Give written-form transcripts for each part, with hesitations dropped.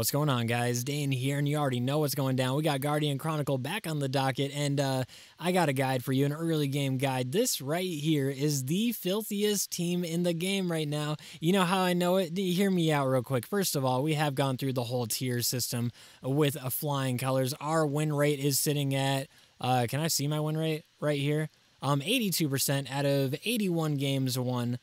What's going on, guys? Dan here, and you already know what's going down. We got Guardian Chronicle back on the docket, and I got a guide for you, an early game guide. This right here is the filthiest team in the game right now. You know how I know it? Hear me out real quick. First of all, we have gone through the whole tier system with a flying colors. Our win rate is sitting at, can I see my win rate right here? 82% out of 81 games won.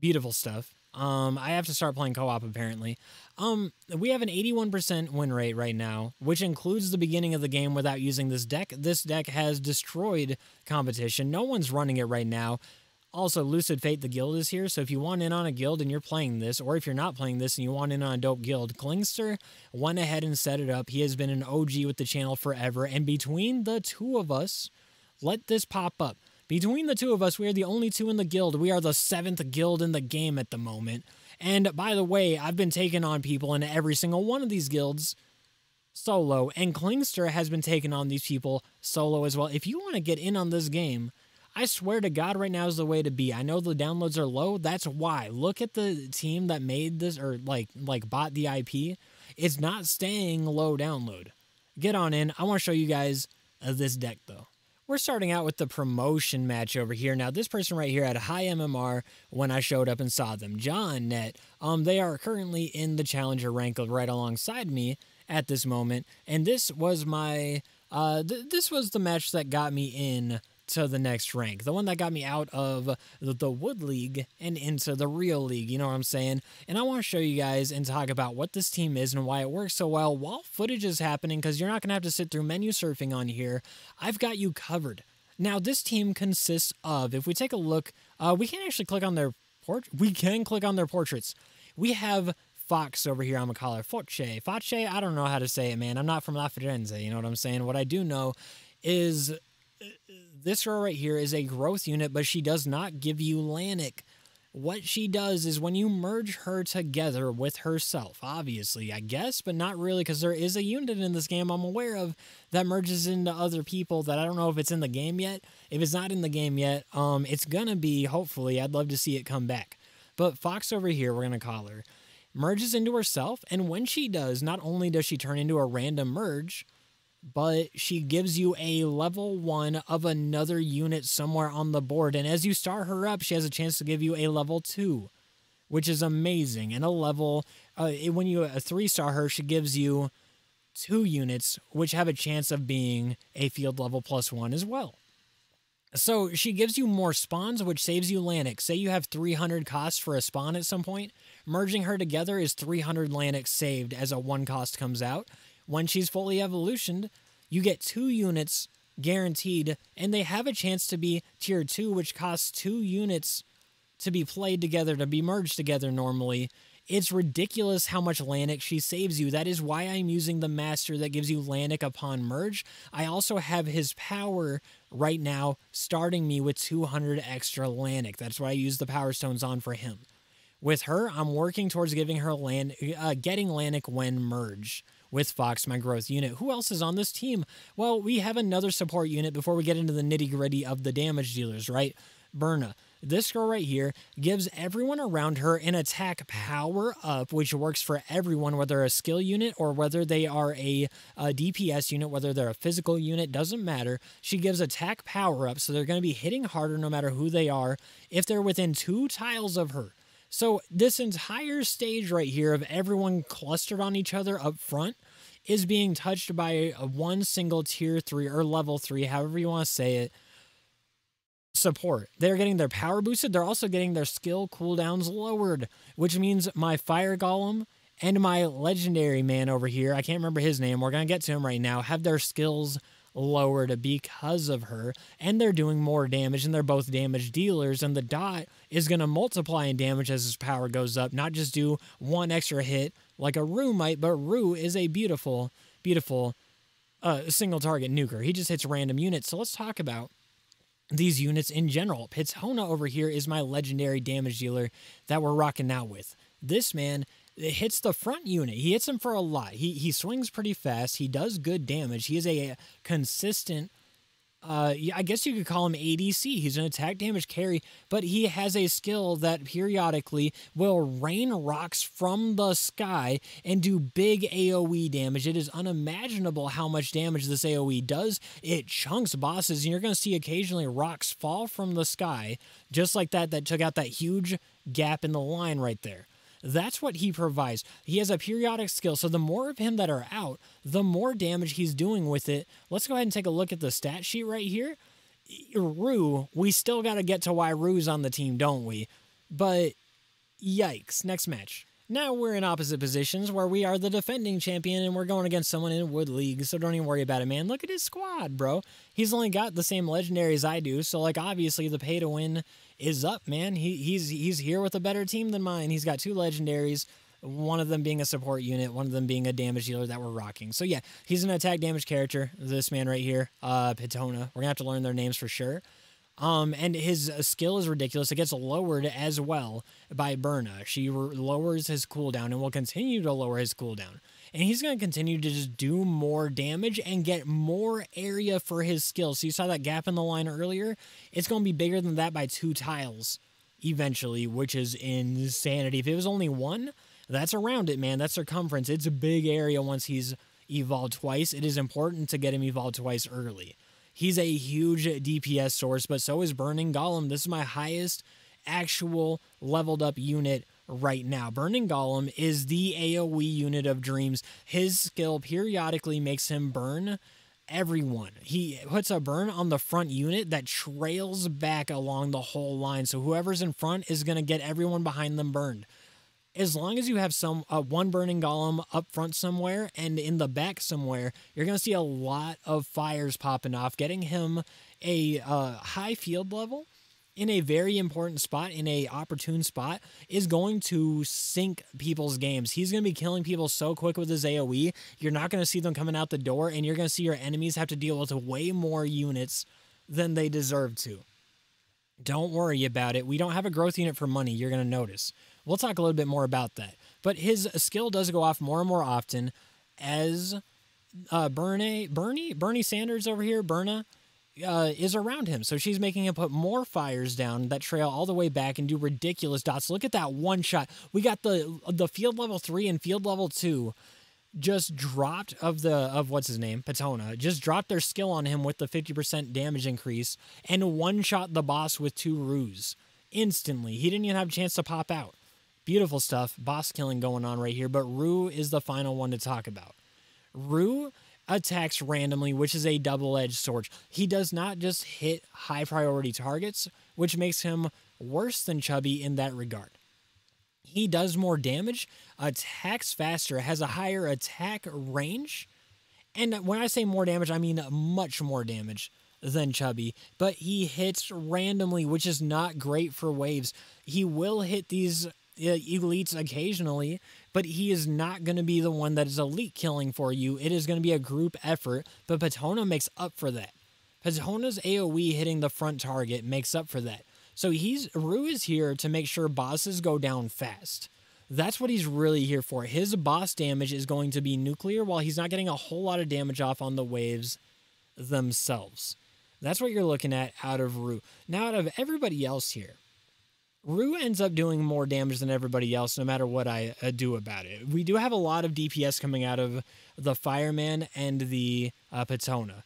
Beautiful stuff. I have to start playing co-op, apparently. We have an 81% win rate right now, which includes the beginning of the game without using this deck. This deck has destroyed competition. No one's running it right now. Also, Lucid Fate, the guild, is here, so if you want in on a guild and you're playing this, or if you're not playing this and you want in on a dope guild, Klingster went ahead and set it up. He has been an OG with the channel forever, and between the two of us, let this pop up. Between the two of us, we are the only two in the guild. We are the 7th guild in the game at the moment. And by the way, I've been taking on people in every single one of these guilds solo. And Klingster has been taking on these people solo as well. If you want to get in on this game, I swear to God, right now is the way to be. I know the downloads are low. That's why. Look at the team that made this, or like bought the IP. It's not staying low download. Get on in. I want to show you guys this deck, though. We're starting out with the promotion match over here. Now, this person right here had a high MMR when I showed up and saw them, John Nett. They are currently in the challenger rank right alongside me at this moment. And this was my, this was the match that got me in to the next rank. The one that got me out of the Wood League and into the real league, you know what I'm saying? And I want to show you guys and talk about what this team is and why it works so well while footage is happening, because you're not going to have to sit through menu surfing on here. I've got you covered. Now, this team consists of, if we take a look, we can actually click on their portraits. We can click on their portraits. We have Fox over here. I'm going to call her Foxe. Foxe, I don't know how to say it, man. I'm not from La Firenze, you know what I'm saying? What I do know is this girl right here is a growth unit, but she does not give you Lannic. What she does is when you merge her together with herself, obviously, I guess, but not really, because there is a unit in this game I'm aware of that merges into other people that I don't know if it's in the game yet. If it's not in the game yet, it's going to be, hopefully. I'd love to see it come back. But Fox over here, we're going to call her, merges into herself, and when she does, not only does she turn into a random merge, but she gives you a level 1 of another unit somewhere on the board. And as you star her up, she has a chance to give you a level 2, which is amazing. And a level, when you 3-star her, she gives you 2 units, which have a chance of being a field level +1 as well. So she gives you more spawns, which saves you Lannic. Say you have 300 costs for a spawn at some point. Merging her together is 300 Lannic saved as a 1 cost comes out. When she's fully evolutioned, you get 2 units guaranteed, and they have a chance to be tier 2, which costs 2 units to be played together, to be merged together normally. It's ridiculous how much Lannic she saves you. That is why I'm using the master that gives you Lannic upon merge. I also have his power right now starting me with 200 extra Lannic. That's why I use the power stones on for him. With her, I'm working towards giving her getting Lannic when merged with Fox, my growth unit. Who else is on this team? Well, we have another support unit before we get into the nitty-gritty of the damage dealers, right? Berna. This girl right here gives everyone around her an attack power up, which works for everyone, whether a skill unit or whether they are a DPS unit, whether they're a physical unit, doesn't matter. She gives attack power up, so they're going to be hitting harder no matter who they are if they're within 2 tiles of her. So this entire stage right here of everyone clustered on each other up front is being touched by one single tier 3 or level 3, however you want to say it, support. They're getting their power boosted. They're also getting their skill cooldowns lowered, which means my Fire Golem and my legendary man over here, I can't remember his name, we're going to get to him right now, have their skills lowered because of her, and they're doing more damage, and they're both damage dealers, and the dot is going to multiply in damage as his power goes up, not just do 1 extra hit like a Rue might, but Rue is a beautiful, beautiful single target nuker. He just hits random units. So let's talk about these units in general. Pitsona over here is my legendary damage dealer that we're rocking out with. This man hits the front unit. He hits him for a lot. He swings pretty fast. He does good damage. He is a consistent I guess you could call him ADC. He's an attack damage carry, but he has a skill that periodically will rain rocks from the sky and do big AoE damage. It is unimaginable how much damage this AoE does. It chunks bosses, and you're going to see occasionally rocks fall from the sky, just like that, that took out that huge gap in the line right there. That's what he provides. He has a periodic skill, so the more of him that are out, the more damage he's doing with it. Let's go ahead and take a look at the stat sheet right here. Rue, we still got to get to why Rue's on the team, don't we? But yikes, next match. Now we're in opposite positions where we are the defending champion and we're going against someone in Wood League, so don't even worry about it, man. Look at his squad, bro. He's only got the same legendaries I do, so like obviously the pay to win is up, man. He's here with a better team than mine. He's got two legendaries, one of them being a support unit, one of them being a damage dealer that we're rocking. So yeah, he's an attack damage character, this man right here, Pitsona. We're gonna have to learn their names for sure. And his skill is ridiculous. It gets lowered as well by Berna. She lowers his cooldown and will continue to lower his cooldown. And he's going to continue to just do more damage and get more area for his skill. So you saw that gap in the line earlier. It's going to be bigger than that by 2 tiles eventually, which is insanity. If it was only 1, that's around it, man. That's circumference. It's a big area once he's evolved twice. It is important to get him evolved twice early. He's a huge DPS source, but so is Burning Golem. This is my highest actual leveled up unit right now. Burning Golem is the AoE unit of dreams. His skill periodically makes him burn everyone. He puts a burn on the front unit that trails back along the whole line. So whoever's in front is going to get everyone behind them burned. As long as you have some one Burning Golem up front somewhere and in the back somewhere, you're going to see a lot of fires popping off, getting him a high field level in a very important spot, in a opportune spot, is going to sink people's games. He's going to be killing people so quick with his AoE, you're not going to see them coming out the door, and you're going to see your enemies have to deal with way more units than they deserve to. Don't worry about it. We don't have a growth unit for money. You're going to notice. We'll talk a little bit more about that. But his skill does go off more and more often as Bernie Sanders over here, Berna, is around him. So she's making him put more fires down that trail all the way back and do ridiculous dots. Look at that one shot. We got the field level 3 and field level 2 just dropped of what's his name, Pitsona, just dropped their skill on him with the 50% damage increase and one-shot the boss with 2 Rues. Instantly. He didn't even have a chance to pop out. Beautiful stuff. Boss killing going on right here, but Rue is the final one to talk about. Rue attacks randomly, which is a double-edged sword. He does not just hit high-priority targets, which makes him worse than Chubby in that regard. He does more damage, attacks faster, has a higher attack range, and when I say more damage, I mean much more damage than Chubby, but he hits randomly, which is not great for waves. He will hit these elites occasionally, but he is not going to be the one that is elite killing for you. It is going to be a group effort, but Pitsona makes up for that. Pitsona's AoE hitting the front target makes up for that. So Rue is here to make sure bosses go down fast. That's what he's really here for. His boss damage is going to be nuclear while he's not getting a whole lot of damage off on the waves themselves. That's what you're looking at out of Rue. Now, out of everybody else here, Rue ends up doing more damage than everybody else, no matter what I do about it. We do have a lot of DPS coming out of the Fireman and the Pitsona.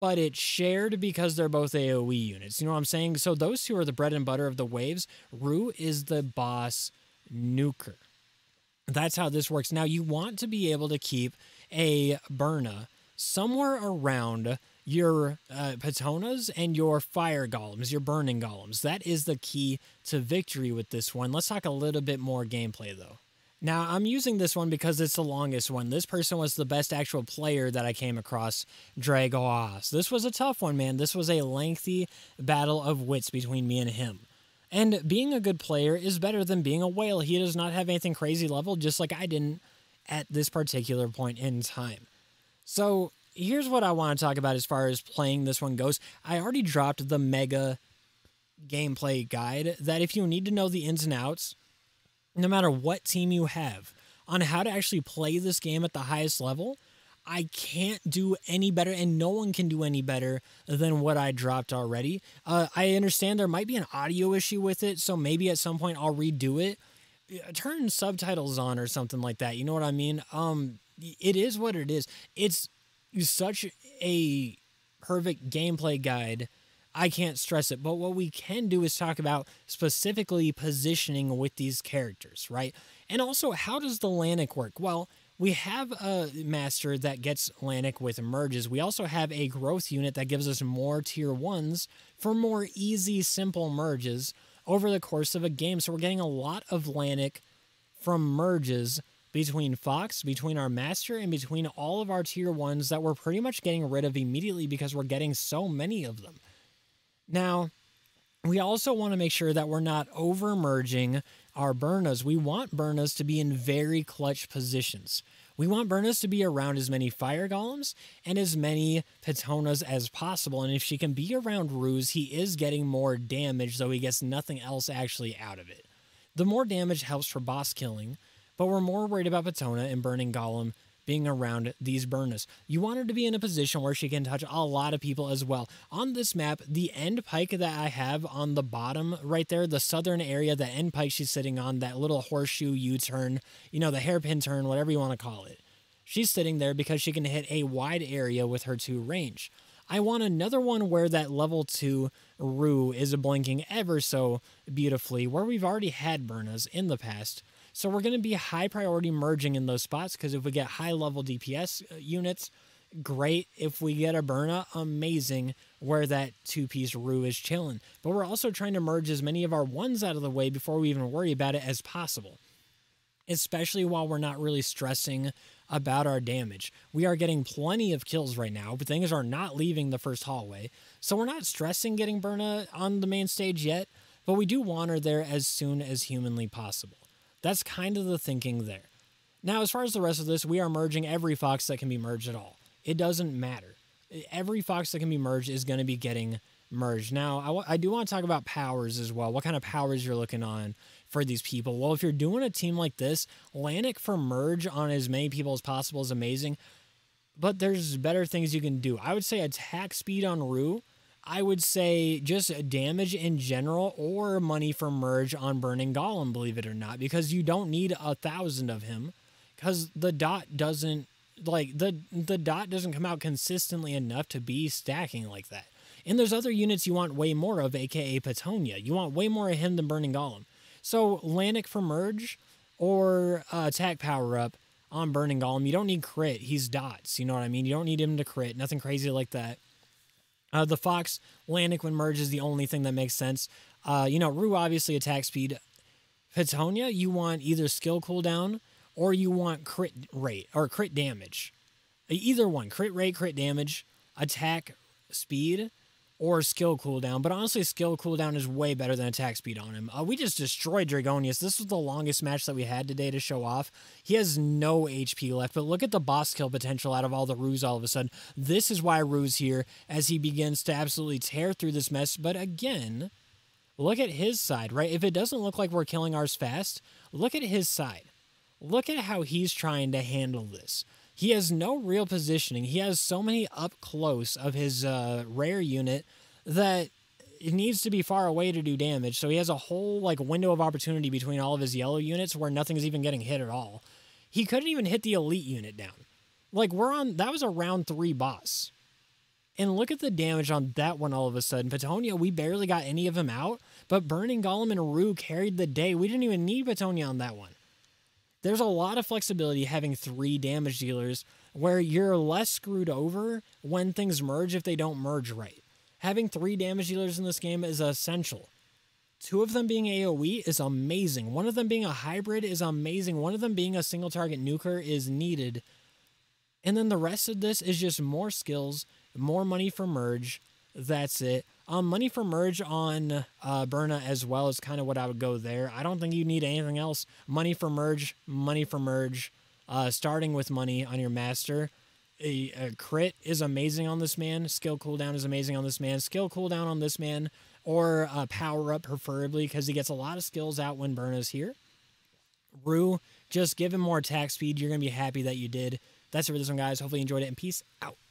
But it's shared because they're both AoE units. You know what I'm saying? So those two are the bread and butter of the waves. Rue is the boss nuker. That's how this works. Now, you want to be able to keep a Berna somewhere around your Pitsonas and your Fire Golems, your Burning Golems. That is the key to victory with this one. Let's talk a little bit more gameplay, though. Now, I'm using this one because it's the longest one. This person was the best actual player that I came across, Dragos. This was a tough one, man. This was a lengthy battle of wits between me and him. And being a good player is better than being a whale. He does not have anything crazy level, just like I didn't at this particular point in time. So here's what I want to talk about as far as playing this one goes. I already dropped the mega gameplay guide that if you need to know the ins and outs, no matter what team you have, on how to actually play this game at the highest level, I can't do any better, and no one can do any better than what I dropped already. I understand there might be an audio issue with it, so maybe at some point I'll redo it. Turn subtitles on or something like that, you know what I mean? It is what it is. It's such a perfect gameplay guide, I can't stress it. But what we can do is talk about specifically positioning with these characters, right? And also, how does the Lannic work? Well, we have a master that gets Lannic with merges. We also have a growth unit that gives us more tier 1s for more easy, simple merges over the course of a game. So we're getting a lot of Lannic from merges between Fox, between our master, and between all of our tier 1s that we're pretty much getting rid of immediately because we're getting so many of them. Now, we also want to make sure that we're not over-merging our Bernas. We want Bernas to be in very clutch positions. We want Bernas to be around as many Fire Golems and as many Pitsonas as possible, and if she can be around Rue's, he is getting more damage, though he gets nothing else actually out of it. The more damage helps for boss killing, but we're more worried about Pitsona and Burning Golem being around these Bernas. You want her to be in a position where she can touch a lot of people as well. On this map, the end pike that I have on the bottom right there, the southern area, the end pike she's sitting on, that little horseshoe U-turn, you know, the hairpin turn, whatever you want to call it. She's sitting there because she can hit a wide area with her 2 range. I want another one where that level 2 Rue is blinking ever so beautifully, where we've already had Bernas in the past. So we're going to be high priority merging in those spots, because if we get high level DPS units, great. If we get a Berna, amazing, where that 2-piece Rue is chilling. But we're also trying to merge as many of our 1s out of the way before we even worry about it as possible, especially while we're not really stressing about our damage. We are getting plenty of kills right now, but things are not leaving the first hallway. So we're not stressing getting Berna on the main stage yet, but we do want her there as soon as humanly possible. That's kind of the thinking there. Now, as far as the rest of this, we are merging every Fox that can be merged at all. It doesn't matter. Every Fox that can be merged is going to be getting merged. Now, I do want to talk about powers as well, what kind of powers you're looking on for these people. Well, if you're doing a team like this, Lannic for merge on as many people as possible is amazing, but there's better things you can do. I would say attack speed on Rue. I would say just damage in general, or money for merge on Burning Golem, believe it or not, because you don't need 1,000 of him, because the dot doesn't, like, the dot doesn't come out consistently enough to be stacking like that. And there's other units you want way more of, aka Pitonia. You want way more of him than Burning Golem. So Lannic for merge or attack power up on Burning Golem. You don't need crit, he's dots, you know what I mean? You don't need him to crit, nothing crazy like that. The Fox Lannic when merge is the only thing that makes sense. You know, Rue, obviously, attack speed. Pitonia, you want either skill cooldown or you want crit rate or crit damage. Either one, crit rate, crit damage, attack speed, or skill cooldown. But honestly, skill cooldown is way better than attack speed on him. We just destroyed Dragonius. This was the longest match that we had today to show off. He has no HP left, but look at the boss kill potential out of all the Rues all of a sudden. This is why Rue's here, as he begins to absolutely tear through this mess. But again, look at his side, right? If it doesn't look like we're killing ours fast, look at his side. Look at how he's trying to handle this. He has no real positioning. He has so many up close of his rare unit that it needs to be far away to do damage. So he has a whole like window of opportunity between all of his yellow units where nothing's even getting hit at all. He couldn't even hit the elite unit down. Like, we're on, that was a round 3 boss. And look at the damage on that one all of a sudden. Pitonia, we barely got any of him out, but Burning Golem and Rue carried the day. We didn't even need Pitonia on that one. There's a lot of flexibility having 3 damage dealers where you're less screwed over when things merge if they don't merge right. Having 3 damage dealers in this game is essential. 2 of them being AoE is amazing. 1 of them being a hybrid is amazing. 1 of them being a single target nuker is needed. And then the rest of this is just more skills, more money for merge. That's it. Money for merge on Berna as well is kind of what I would go there. I don't think you need anything else. Money for merge, starting with money on your master. A crit is amazing on this man. Skill cooldown is amazing on this man. Skill cooldown on this man, or power up preferably, because he gets a lot of skills out when Berna's here. Rue, just give him more attack speed. You're going to be happy that you did. That's it for this one, guys. Hopefully you enjoyed it, and peace out.